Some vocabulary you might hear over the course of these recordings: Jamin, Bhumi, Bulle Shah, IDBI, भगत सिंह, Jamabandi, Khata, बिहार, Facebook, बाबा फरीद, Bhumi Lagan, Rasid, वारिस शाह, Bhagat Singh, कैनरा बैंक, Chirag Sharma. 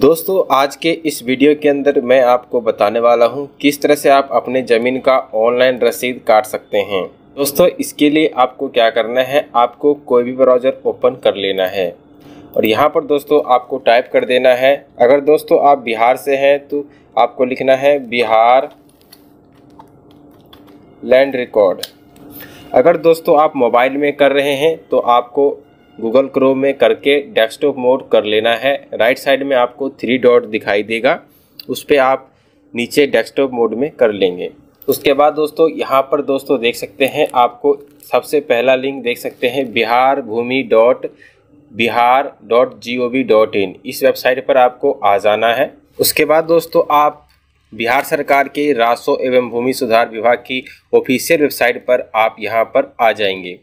दोस्तों आज के इस वीडियो के अंदर मैं आपको बताने वाला हूं किस तरह से आप अपने ज़मीन का ऑनलाइन रसीद काट सकते हैं। दोस्तों इसके लिए आपको क्या करना है, आपको कोई भी ब्राउज़र ओपन कर लेना है और यहां पर दोस्तों आपको टाइप कर देना है। अगर दोस्तों आप बिहार से हैं तो आपको लिखना है बिहार लैंड रिकॉर्ड। अगर दोस्तों आप मोबाइल में कर रहे हैं तो आपको गूगल क्रोम में करके डेस्कटॉप मोड कर लेना है। राइट साइड में आपको 3 डॉट दिखाई देगा, उस पर आप नीचे डेस्कटॉप मोड में कर लेंगे। उसके बाद दोस्तों यहाँ पर दोस्तों देख सकते हैं, आपको सबसे पहला लिंक देख सकते हैं biharbhumi.bihar.gov.in। इस वेबसाइट पर आपको आ जाना है। उसके बाद दोस्तों आप बिहार सरकार के राजस्व एवं भूमि सुधार विभाग की ऑफिशियल वेबसाइट पर आप यहाँ पर आ जाएंगे।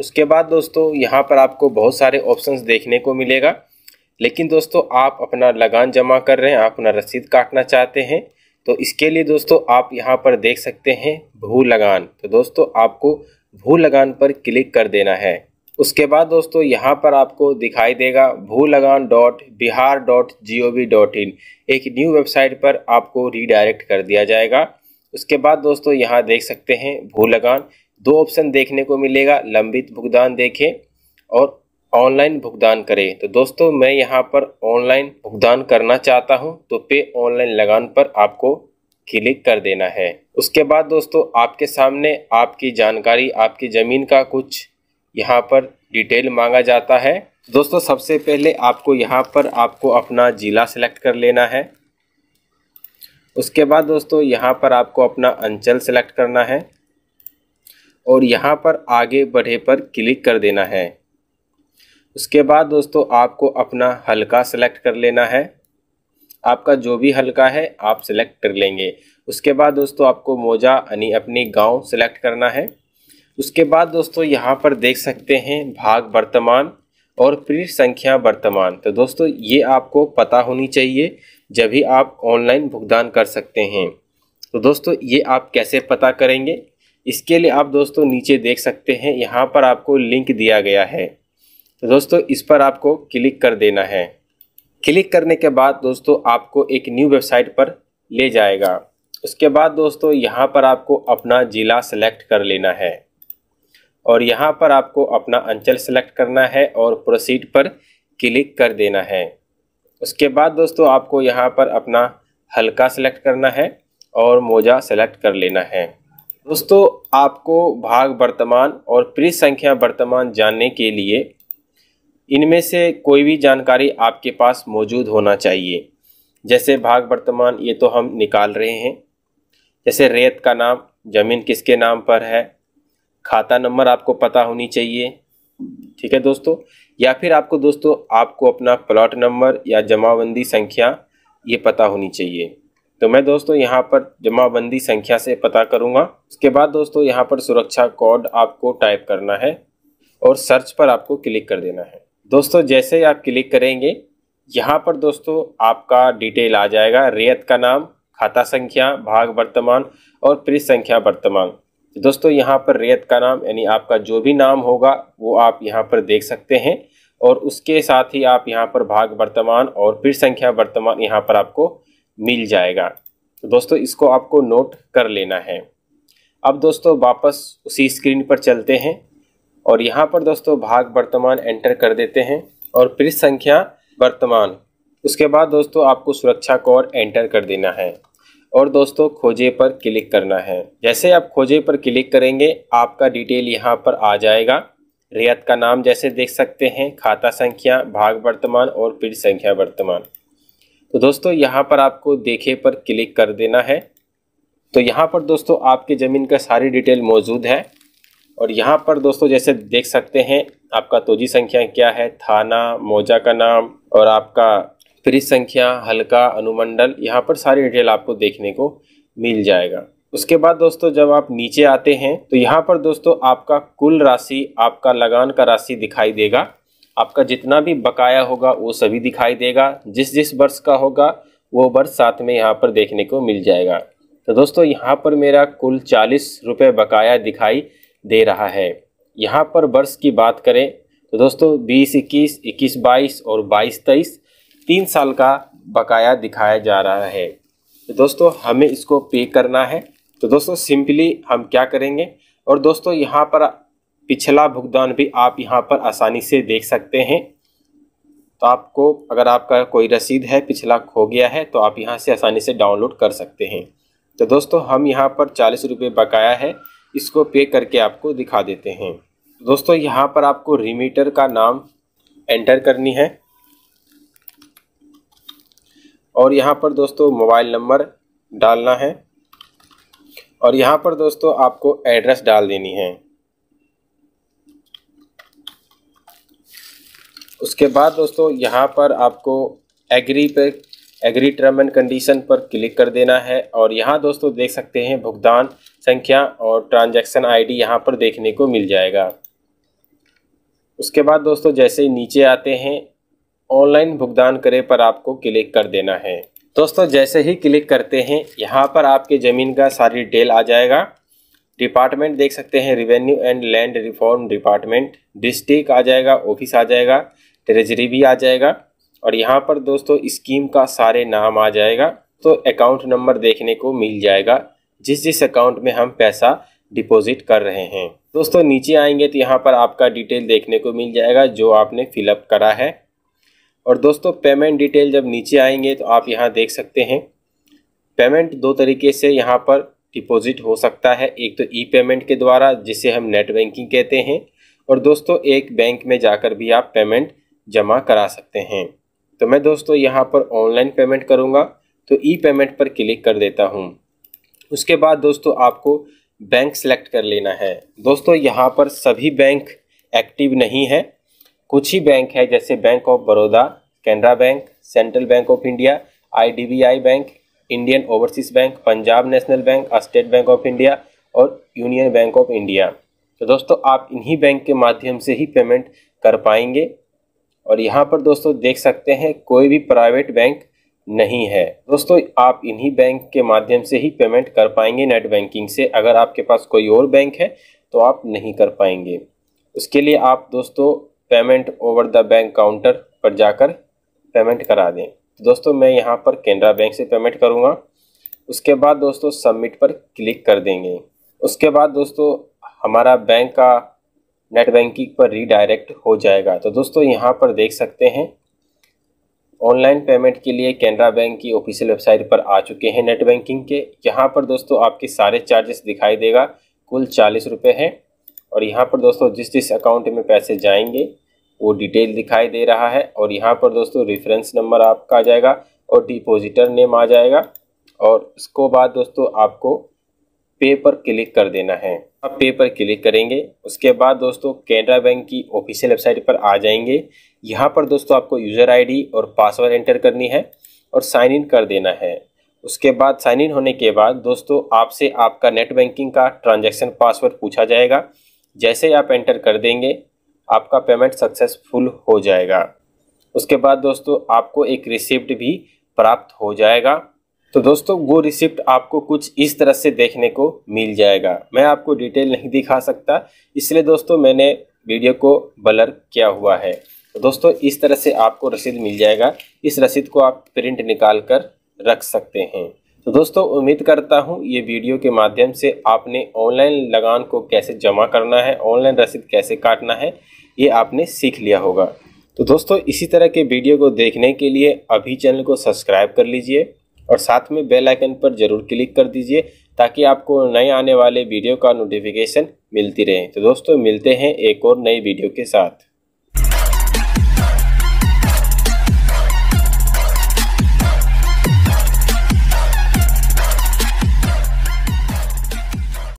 उसके बाद दोस्तों यहाँ पर आपको बहुत सारे ऑप्शंस देखने को मिलेगा, लेकिन दोस्तों आप अपना लगान जमा कर रहे हैं, आप अपना रसीद काटना चाहते हैं तो इसके लिए दोस्तों आप यहाँ पर देख सकते हैं भू लगान। तो दोस्तों आपको भू लगान पर क्लिक कर देना है। उसके बाद दोस्तों यहाँ पर आपको दिखाई देगा bhulagagan.bihar.gov.in, एक न्यू वेबसाइट पर आपको रीडायरेक्ट कर दिया जाएगा। उसके बाद दोस्तों यहाँ देख सकते हैं भू लगान, 2 ऑप्शन देखने को मिलेगा, लंबित भुगतान देखें और ऑनलाइन भुगतान करें। तो दोस्तों मैं यहाँ पर ऑनलाइन भुगतान करना चाहता हूँ तो पे ऑनलाइन लगान पर आपको क्लिक कर देना है। उसके बाद दोस्तों आपके सामने आपकी जानकारी, आपकी ज़मीन का कुछ यहाँ पर डिटेल मांगा जाता है। दोस्तों सबसे पहले आपको यहाँ पर आपको अपना ज़िला सेलेक्ट कर लेना है। उसके बाद दोस्तों यहाँ पर आपको अपना अंचल सेलेक्ट करना है और यहाँ पर आगे बढ़े पर क्लिक कर देना है। उसके बाद दोस्तों आपको अपना हलका सेलेक्ट कर लेना है, आपका जो भी हलका है आप सेलेक्ट कर लेंगे। उसके बाद दोस्तों आपको मोजा यानी अपनी गांव सेलेक्ट करना है। उसके बाद दोस्तों यहाँ पर देख सकते हैं भाग वर्तमान और पृष्ठ संख्या वर्तमान। तो दोस्तों ये आपको पता होनी चाहिए जब भी आप ऑनलाइन भुगतान कर सकते हैं। तो दोस्तों ये आप कैसे पता करेंगे, इसके लिए आप दोस्तों नीचे देख सकते हैं यहाँ पर आपको लिंक दिया गया है। तो दोस्तों इस पर आपको क्लिक कर देना है। क्लिक करने के बाद दोस्तों आपको एक न्यू वेबसाइट पर ले जाएगा। उसके बाद दोस्तों यहाँ पर आपको अपना ज़िला सेलेक्ट कर लेना है और यहाँ पर आपको अपना अंचल सेलेक्ट करना है और प्रोसीड पर क्लिक कर देना है। उसके बाद दोस्तों आपको यहाँ पर अपना हलका सेलेक्ट करना है और मोजा सेलेक्ट कर लेना है। दोस्तों आपको भाग वर्तमान और पृष्ठ संख्या वर्तमान जानने के लिए इनमें से कोई भी जानकारी आपके पास मौजूद होना चाहिए। जैसे भाग वर्तमान ये तो हम निकाल रहे हैं, जैसे रेत का नाम, ज़मीन किसके नाम पर है, खाता नंबर आपको पता होनी चाहिए, ठीक है दोस्तों। या फिर आपको दोस्तों आपको अपना प्लॉट नंबर या जमाबंदी संख्या ये पता होनी चाहिए। तो मैं दोस्तों यहाँ पर जमाबंदी संख्या से पता करूँगा। उसके बाद दोस्तों यहाँ पर सुरक्षा कोड आपको टाइप करना है और सर्च पर आपको क्लिक कर देना है। दोस्तों जैसे ही आप क्लिक करेंगे यहाँ पर दोस्तों आपका डिटेल आ जाएगा, रेत का नाम, खाता संख्या, भाग वर्तमान और पृष्ठ संख्या वर्तमान। दोस्तों यहाँ पर रेत का नाम यानी आपका जो भी नाम होगा वो आप यहाँ पर देख सकते हैं और उसके साथ ही आप यहाँ पर भाग वर्तमान और पृष्ठ संख्या वर्तमान यहाँ पर आपको मिल जाएगा। तो दोस्तों इसको आपको नोट कर लेना है। अब दोस्तों वापस उसी स्क्रीन पर चलते हैं और यहाँ पर दोस्तों भाग वर्तमान एंटर कर देते हैं और पृष्ठ संख्या वर्तमान। उसके बाद दोस्तों आपको सुरक्षा कोड एंटर कर देना है और दोस्तों खोजे पर क्लिक करना है। जैसे आप खोजे पर क्लिक करेंगे आपका डिटेल यहाँ पर आ जाएगा, रेत का नाम जैसे देख सकते हैं, खाता संख्या, भाग वर्तमान और पृष्ठ संख्या वर्तमान। तो दोस्तों यहाँ पर आपको देखे पर क्लिक कर देना है। तो यहाँ पर दोस्तों आपके ज़मीन का सारी डिटेल मौजूद है और यहाँ पर दोस्तों जैसे देख सकते हैं आपका तोजी संख्या क्या है, थाना, मौजा का नाम और आपका पृष्ठ संख्या, हल्का, अनुमंडल, यहाँ पर सारी डिटेल आपको देखने को मिल जाएगा। उसके बाद दोस्तों जब आप नीचे आते हैं तो यहाँ पर दोस्तों आपका कुल राशि, आपका लगान का राशि दिखाई देगा। आपका जितना भी बकाया होगा वो सभी दिखाई देगा, जिस जिस वर्ष का होगा वो वर्ष साथ में यहाँ पर देखने को मिल जाएगा। तो दोस्तों यहाँ पर मेरा कुल 40 रुपये बकाया दिखाई दे रहा है। यहाँ पर वर्ष की बात करें तो दोस्तों 20-21, 21-22 और 22-23 3 साल का बकाया दिखाया जा रहा है। तो दोस्तों हमें इसको पे करना है। तो दोस्तों सिंपली हम क्या करेंगे, और दोस्तों यहाँ पर पिछला भुगतान भी आप यहाँ पर आसानी से देख सकते हैं। तो आपको अगर आपका कोई रसीद है पिछला खो गया है तो आप यहाँ से आसानी से डाउनलोड कर सकते हैं। तो दोस्तों हम यहाँ पर 40 रुपये बकाया है, इसको पे करके आपको दिखा देते हैं। दोस्तों यहाँ पर आपको रिमीटर का नाम एंटर करनी है और यहाँ पर दोस्तों मोबाइल नंबर डालना है और यहाँ पर दोस्तों आपको एड्रेस डाल देनी है। उसके बाद दोस्तों यहाँ पर आपको एग्री टर्म एंड कंडीशन पर क्लिक कर देना है और यहाँ दोस्तों देख सकते हैं भुगतान संख्या और ट्रांजैक्शन आईडी यहाँ पर देखने को मिल जाएगा। उसके बाद दोस्तों जैसे ही नीचे आते हैं ऑनलाइन भुगतान करें पर आपको क्लिक कर देना है। दोस्तों जैसे ही क्लिक करते हैं यहाँ पर आपके ज़मीन का सारी डिटेल आ जाएगा। डिपार्टमेंट देख सकते हैं revenue and land reform department, district आ जाएगा, ऑफिस आ जाएगा, ट्रेजरी भी आ जाएगा और यहाँ पर दोस्तों स्कीम का सारे नाम आ जाएगा। तो अकाउंट नंबर देखने को मिल जाएगा जिस अकाउंट में हम पैसा डिपॉजिट कर रहे हैं। दोस्तों नीचे आएंगे तो यहाँ पर आपका डिटेल देखने को मिल जाएगा जो आपने फिलअप करा है। और दोस्तों पेमेंट डिटेल जब नीचे आएंगे तो आप यहाँ देख सकते हैं पेमेंट दो तरीके से यहाँ पर डिपॉजिट हो सकता है। एक तो ई पेमेंट के द्वारा जिसे हम नेट बैंकिंग कहते हैं और दोस्तों एक बैंक में जाकर भी आप पेमेंट जमा करा सकते हैं। तो मैं दोस्तों यहाँ पर ऑनलाइन पेमेंट करूँगा तो ई पेमेंट पर क्लिक कर देता हूँ। उसके बाद दोस्तों आपको बैंक सेलेक्ट कर लेना है। दोस्तों यहाँ पर सभी बैंक एक्टिव नहीं है, कुछ ही बैंक है जैसे bank of Baroda, कैनरा बैंक, central bank of India, IDBI bank, Indian overseas bank, Punjab national bank, state bank of India और यूनियन बैंक ऑफ इंडिया। तो दोस्तों आप इन्हीं बैंक के माध्यम से ही पेमेंट कर पाएंगे। और यहाँ पर दोस्तों देख सकते हैं कोई भी प्राइवेट बैंक नहीं है। दोस्तों आप इन्हीं बैंक के माध्यम से ही पेमेंट कर पाएंगे नेट बैंकिंग से। अगर आपके पास कोई और बैंक है तो आप नहीं कर पाएंगे। उसके लिए आप दोस्तों payment over the bank counter पर जाकर पेमेंट करा दें। दोस्तों मैं यहाँ पर केनरा बैंक से पेमेंट करूँगा। उसके बाद दोस्तों सबमिट पर क्लिक कर देंगे। उसके बाद दोस्तों हमारा बैंक का नेट बैंकिंग पर रीडायरेक्ट हो जाएगा। तो दोस्तों यहाँ पर देख सकते हैं ऑनलाइन पेमेंट के लिए केनरा बैंक की ऑफिशियल वेबसाइट पर आ चुके हैं नेट बैंकिंग के। यहाँ पर दोस्तों आपके सारे चार्जेस दिखाई देगा, कुल 40 रुपये है। और यहाँ पर दोस्तों जिस अकाउंट में पैसे जाएंगे वो डिटेल दिखाई दे रहा है। और यहाँ पर दोस्तों रेफरेंस नंबर आपका आ जाएगा और डिपॉजिटर नेम आ जाएगा। और इसको बाद दोस्तों आपको पे पर क्लिक कर देना है। आप पे पर क्लिक करेंगे। उसके बाद दोस्तों केनरा बैंक की ऑफिशियल वेबसाइट पर आ जाएंगे। यहाँ पर दोस्तों आपको यूज़र आईडी और पासवर्ड एंटर करनी है और साइन इन कर देना है। उसके बाद साइन इन होने के बाद दोस्तों आपसे आपका नेट बैंकिंग का ट्रांजैक्शन पासवर्ड पूछा जाएगा। जैसे ही आप एंटर कर देंगे आपका पेमेंट सक्सेसफुल हो जाएगा। उसके बाद दोस्तों आपको एक रिसिप्ट भी प्राप्त हो जाएगा। तो दोस्तों वो रिसिप्ट आपको कुछ इस तरह से देखने को मिल जाएगा। मैं आपको डिटेल नहीं दिखा सकता इसलिए दोस्तों मैंने वीडियो को ब्लर किया हुआ है। तो दोस्तों इस तरह से आपको रसीद मिल जाएगा। इस रसीद को आप प्रिंट निकाल कर रख सकते हैं। तो दोस्तों उम्मीद करता हूं ये वीडियो के माध्यम से आपने ऑनलाइन लगान को कैसे जमा करना है, ऑनलाइन रसीद कैसे काटना है, ये आपने सीख लिया होगा। तो दोस्तों इसी तरह के वीडियो को देखने के लिए अभी चैनल को सब्सक्राइब कर लीजिए और साथ में बेल आइकन पर ज़रूर क्लिक कर दीजिए ताकि आपको नए आने वाले वीडियो का नोटिफिकेशन मिलती रहे। तो दोस्तों मिलते हैं एक और नई वीडियो के साथ।